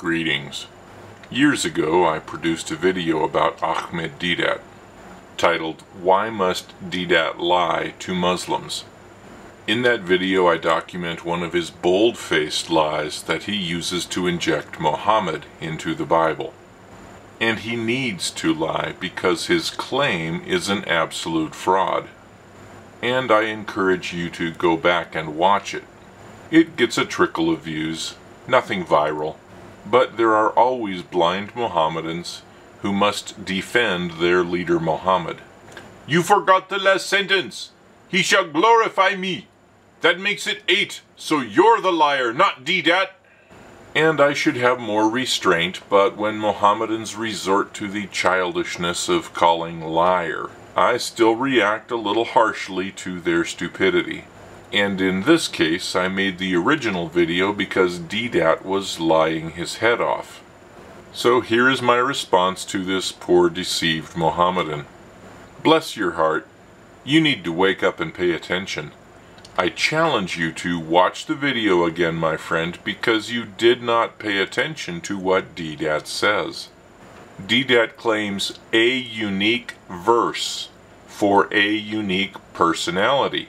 Greetings. Years ago I produced a video about Ahmed Deedat, titled "Why Must Deedat Lie to Muslims?" In that video I document one of his bold-faced lies that he uses to inject Mohammed into the Bible. And he needs to lie because his claim is an absolute fraud. And I encourage you to go back and watch it. It gets a trickle of views, nothing viral. But there are always blind Mohammedans who must defend their leader Mohammed. You forgot the last sentence. He shall glorify me. That makes it 8, so you're the liar, not Deedat. And I should have more restraint, but when Mohammedans resort to the childishness of calling liar, I still react a little harshly to their stupidity. And in this case, I made the original video because Deedat was lying his head off. So here is my response to this poor deceived Mohammedan. Bless your heart. You need to wake up and pay attention. I challenge you to watch the video again, my friend, because you did not pay attention to what Deedat says. Deedat claims a unique verse for a unique personality.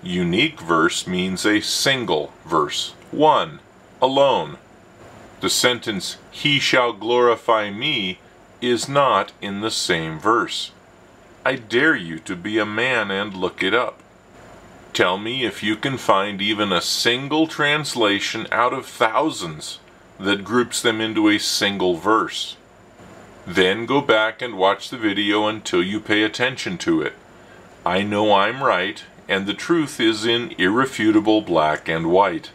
Unique verse means a single verse, one, alone. The sentence, "He shall glorify me," is not in the same verse. I dare you to be a man and look it up. Tell me if you can find even a single translation out of thousands that groups them into a single verse. Then go back and watch the video until you pay attention to it. I know I'm right. And the truth is in irrefutable black and white.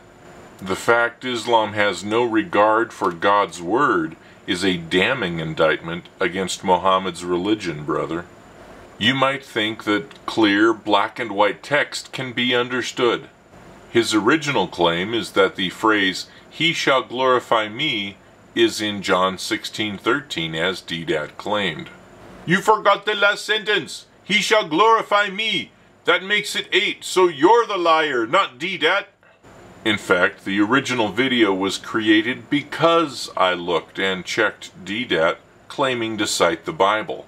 The fact Islam has no regard for God's word is a damning indictment against Mohammed's religion, brother. You might think that clear black and white text can be understood. His original claim is that the phrase, "He shall glorify me," is in John 16:13, as Deedat claimed. You forgot the last sentence. He shall glorify me. That makes it 8, so you're the liar, not Deedat. In fact, the original video was created because I looked and checked Deedat claiming to cite the Bible.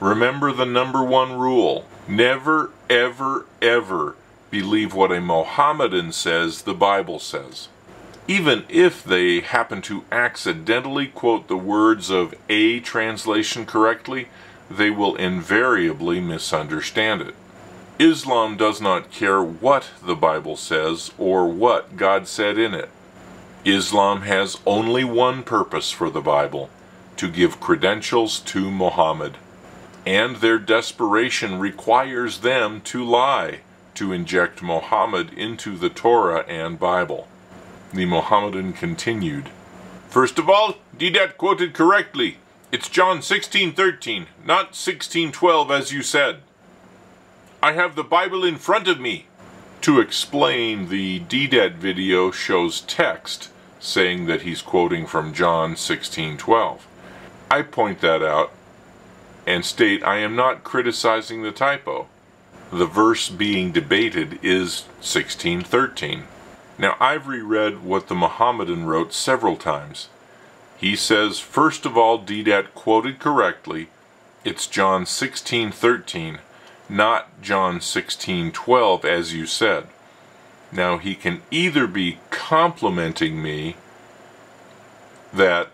Remember the #1 rule: never, ever, ever believe what a Mohammedan says the Bible says. Even if they happen to accidentally quote the words of a translation correctly, they will invariably misunderstand it. Islam does not care what the Bible says or what God said in it. Islam has only one purpose for the Bible: to give credentials to Mohammed. And their desperation requires them to lie, to inject Mohammed into the Torah and Bible. The Mohammedan continued, "First of all, Deedat quoted correctly. It's John 16:13, not 16:12 as you said. I have the Bible in front of me." To explain, the Deedat video shows text saying that he's quoting from John 16:12. I point that out and state I am not criticizing the typo. The verse being debated is 16:13. Now, I've reread what the Mohammedan wrote several times. He says, first of all, Deedat quoted correctly. It's John 16:13. Not John 16:12 as you said. Now, he can either be complimenting me that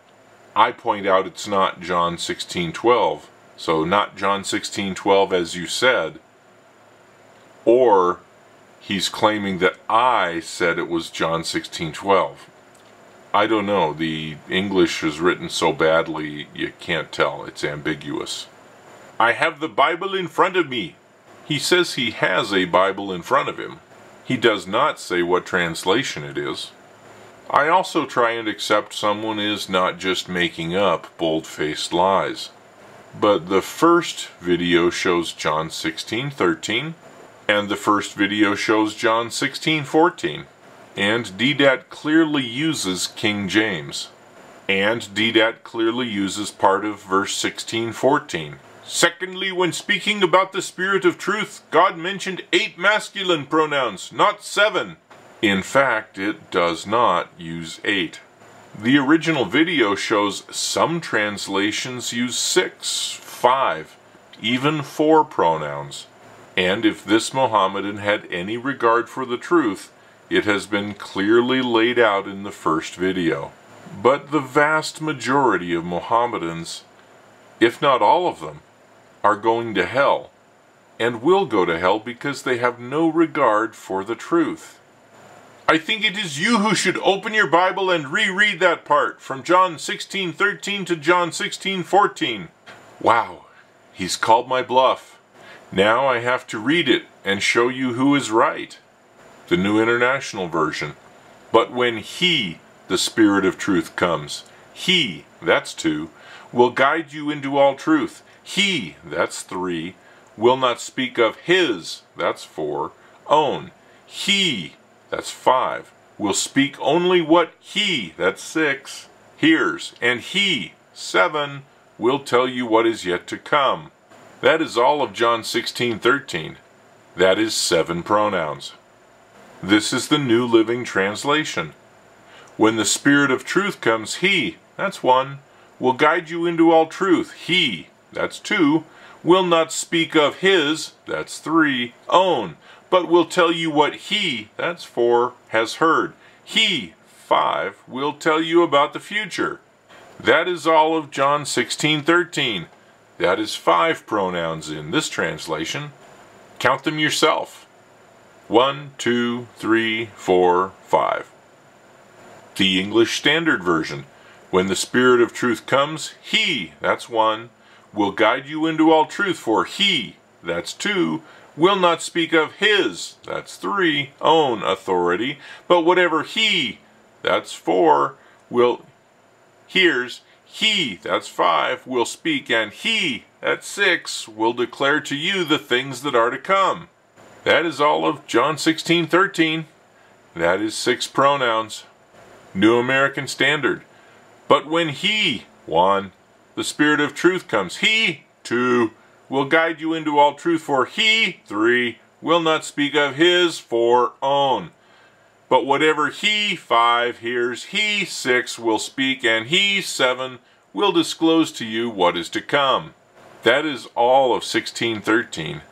I point out it's not John 16:12, so not John 16:12 as you said, or he's claiming that I said it was John 16:12. I don't know. The English is written so badly you can't tell. It's ambiguous. I have the Bible in front of me. He says he has a Bible in front of him. He does not say what translation it is. I also try and accept someone is not just making up bold-faced lies. But the first video shows John 16:13, and the first video shows John 16:14. And Deedat clearly uses King James. And Deedat clearly uses part of verse 16:14. Secondly, when speaking about the Spirit of Truth, God mentioned 8 masculine pronouns, not 7. In fact, it does not use 8. The original video shows some translations use 6, 5, even 4 pronouns. And if this Mohammedan had any regard for the truth, it has been clearly laid out in the first video. But the vast majority of Mohammedans, if not all of them, are going to hell, and will go to hell because they have no regard for the truth. I think it is you who should open your Bible and reread that part, from John 16:13 to John 16:14. Wow, he's called my bluff. Now I have to read it and show you who is right. The New International Version. But when He, the Spirit of Truth, comes, He, that's 2, will guide you into all truth. He, that's 3, will not speak of His, that's 4, own. He, that's 5, will speak only what He, that's 6, hears. And He, 7, will tell you what is yet to come. That is all of John 16:13. That is 7 pronouns. This is the New Living Translation. When the Spirit of Truth comes, He, that's 1, will guide you into all truth. He, that's 2, will not speak of His, that's 3, own, but will tell you what He, that's 4, has heard. He, 5, will tell you about the future. That is all of John 16:13. That is 5 pronouns in this translation. Count them yourself. 1, 2, 3, 4, 5. The English Standard Version. When the Spirit of Truth comes, He, that's 1, will guide you into all truth, for He, that's 2, will not speak of His, that's 3, own authority, but whatever He, that's 4, will hears. He, that's 5, will speak, and He, that's 6, will declare to you the things that are to come. That is all of John 16:13. That is 6 pronouns. New American Standard. But when He, 1, the Spirit of Truth comes, He, 2, will guide you into all truth, for He, 3, will not speak of His, 4, own. But whatever He, 5, hears, He, 6, will speak, and He, 7, will disclose to you what is to come. That is all of 16:13.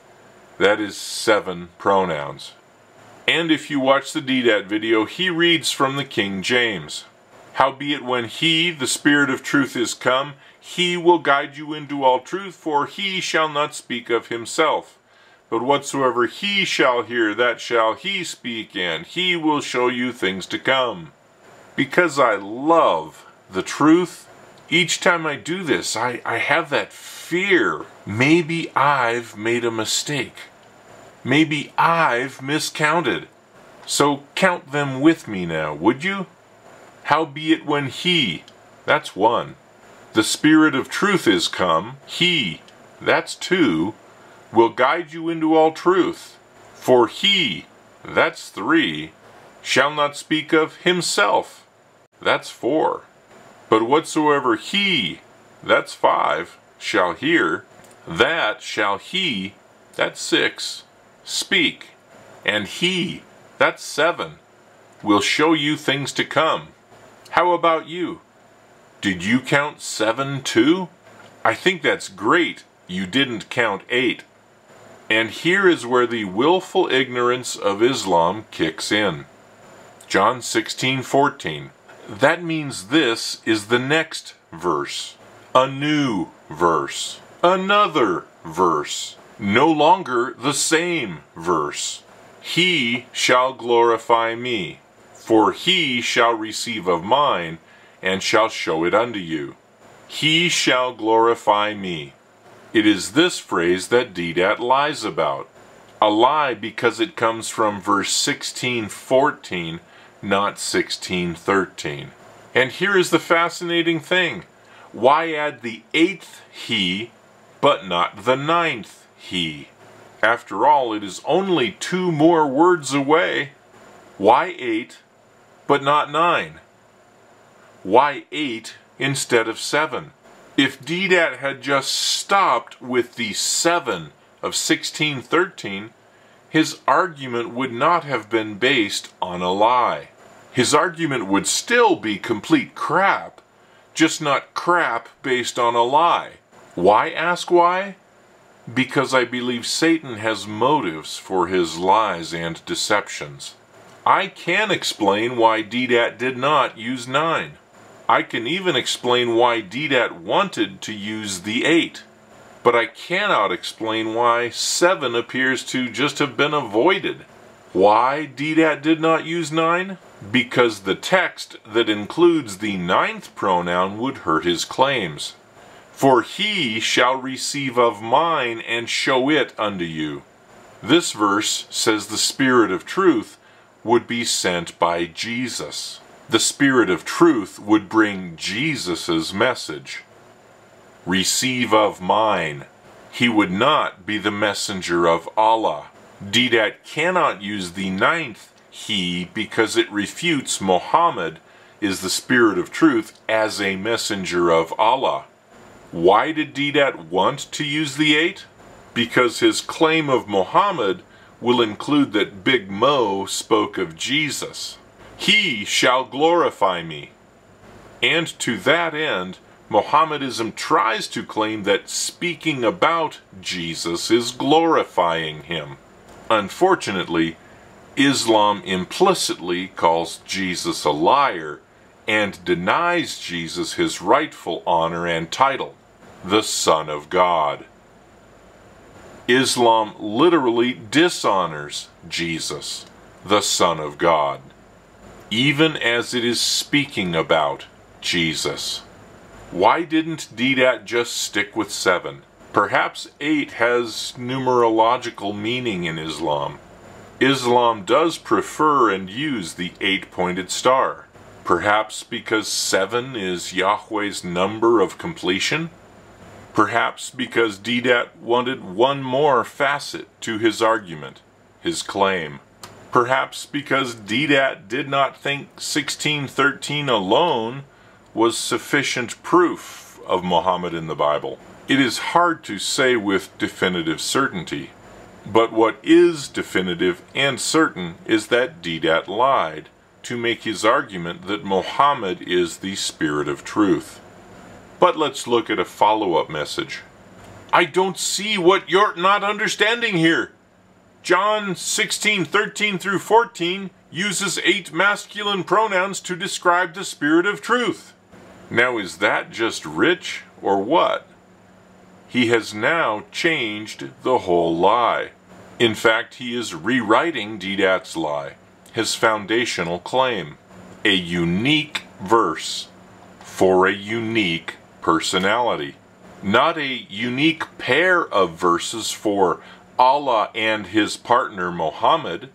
That is 7 pronouns. And if you watch the Deedat video, he reads from the King James. Howbeit when He, the Spirit of Truth, is come, He will guide you into all truth, for He shall not speak of Himself. But whatsoever He shall hear, that shall He speak, and He will show you things to come. Because I love the truth, each time I do this, I have that fear. Maybe I've made a mistake. Maybe I've miscounted. So count them with me now, would you? Howbeit when He, that's 1, the Spirit of Truth is come, He, that's 2, will guide you into all truth. For He, that's 3, shall not speak of Himself, that's 4. But whatsoever He, that's 5, shall hear, that shall He, that's 6, speak. And He, that's 7, will show you things to come. How about you? Did you count 7 too? I think that's great you didn't count 8. And here is where the willful ignorance of Islam kicks in. John 16:14. That means this is the next verse. A new verse. Another verse. No longer the same verse. He shall glorify me, for He shall receive of mine, and shall show it unto you. He shall glorify me. It is this phrase that Deedat lies about. A lie because it comes from verse 16:14, not 16:13. And here is the fascinating thing. Why add the 8th He, but not the 9th He? After all, it is only 2 more words away. Why 8, but not 9? Why 8 instead of 7? If Deedat had just stopped with the 7 of 16:13, his argument would not have been based on a lie. his argument would still be complete crap, just not crap based on a lie. Why ask why? Because I believe Satan has motives for his lies and deceptions. I can explain why Deedat did not use 9. I can even explain why Deedat wanted to use the 8. But I cannot explain why 7 appears to just have been avoided. Why Deedat did not use 9? Because the text that includes the 9th pronoun would hurt his claims. For he shall receive of mine and show it unto you. This verse says the Spirit of truth would be sent by Jesus. The Spirit of truth would bring Jesus' message. Receive of mine. He would not be the messenger of Allah. Deedat cannot use the 9th he because it refutes Mohammed is the Spirit of truth as a messenger of Allah. Why did Deedat want to use the 8? Because his claim of Mohammed will include that Big Mo spoke of Jesus. He shall glorify me. And to that end, Mohammedism tries to claim that speaking about Jesus is glorifying him. Unfortunately, Islam implicitly calls Jesus a liar and denies Jesus his rightful honor and title, the Son of God. Islam literally dishonors Jesus, the Son of God, even as it is speaking about Jesus. Why didn't Deedat just stick with 7? Perhaps 8 has numerological meaning in Islam. Islam does prefer and use the 8-pointed star. Perhaps because 7 is Yahweh's number of completion? Perhaps because Deedat wanted one more facet to his argument, his claim. Perhaps because Deedat did not think 16:13 alone was sufficient proof of Muhammad in the Bible. It is hard to say with definitive certainty, but what is definitive and certain is that Deedat lied to make his argument that Mohammed is the Spirit of truth. But let's look at a follow-up message. I don't see what you're not understanding here. John 16:13-14 uses 8 masculine pronouns to describe the Spirit of truth. Now is that just rich or what? He has now changed the whole lie. In fact, he is rewriting Deedat's lie, his foundational claim, a unique verse for a unique personality, not a unique pair of verses for Allah and his partner Mohammed.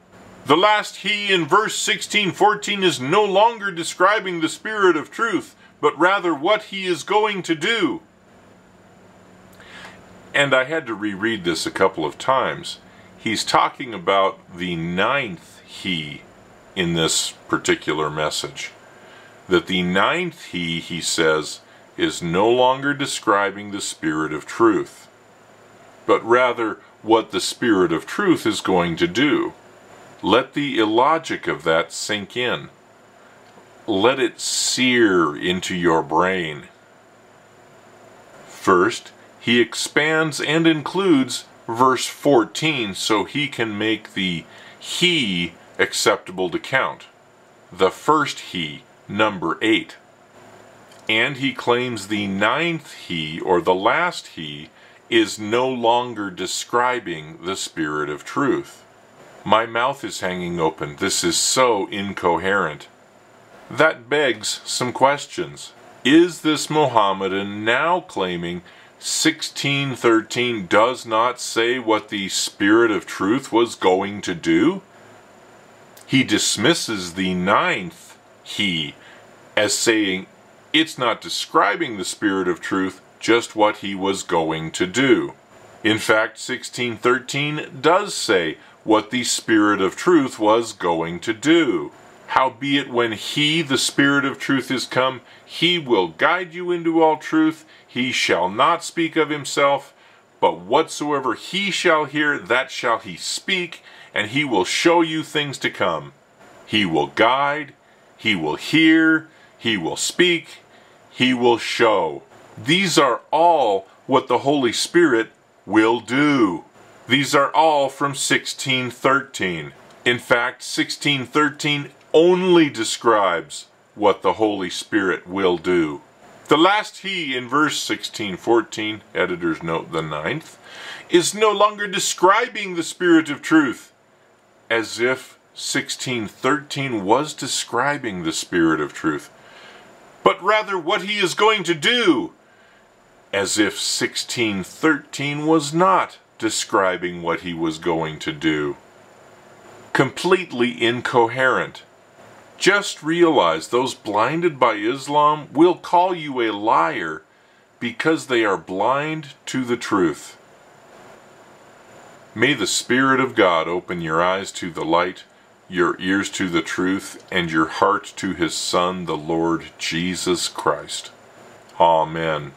The last he in verse 16:14 is no longer describing the Spirit of truth, but rather what he is going to do. And I had to reread this a couple of times. He's talking about the 9th he in this particular message, that the 9th he says, is no longer describing the Spirit of truth, but rather what the Spirit of truth is going to do. Let the illogic of that sink in. Let it sear into your brain. First, he expands and includes verse 14 so he can make the he acceptable to count, the first he, number 8. And he claims the 9th he, or the last he, is no longer describing the Spirit of truth. My mouth is hanging open. This is so incoherent. That begs some questions. Is this Mohammedan now claiming 16:13 does not say what the Spirit of truth was going to do? He dismisses the 9th he as saying it's not describing the Spirit of truth, just what he was going to do. In fact, 16:13 does say what the Spirit of truth was going to do. Howbeit when he, the Spirit of truth, is come, he will guide you into all truth. He shall not speak of himself, but whatsoever he shall hear, that shall he speak, and he will show you things to come. He will guide, he will hear, he will speak, he will show. These are all what the Holy Spirit will do. These are all from 16:13. In fact, 16:13 only describes what the Holy Spirit will do. The last he in verse 16:14, editor's note the 9th, is no longer describing the Spirit of truth, as if 16:13 was describing the Spirit of truth, but rather what he is going to do, as if 16:13 was not describing what he was going to do. Completely incoherent. Just realize those blinded by Islam will call you a liar because they are blind to the truth. May the Spirit of God open your eyes to the light, your ears to the truth, and your heart to His Son, the Lord Jesus Christ. Amen.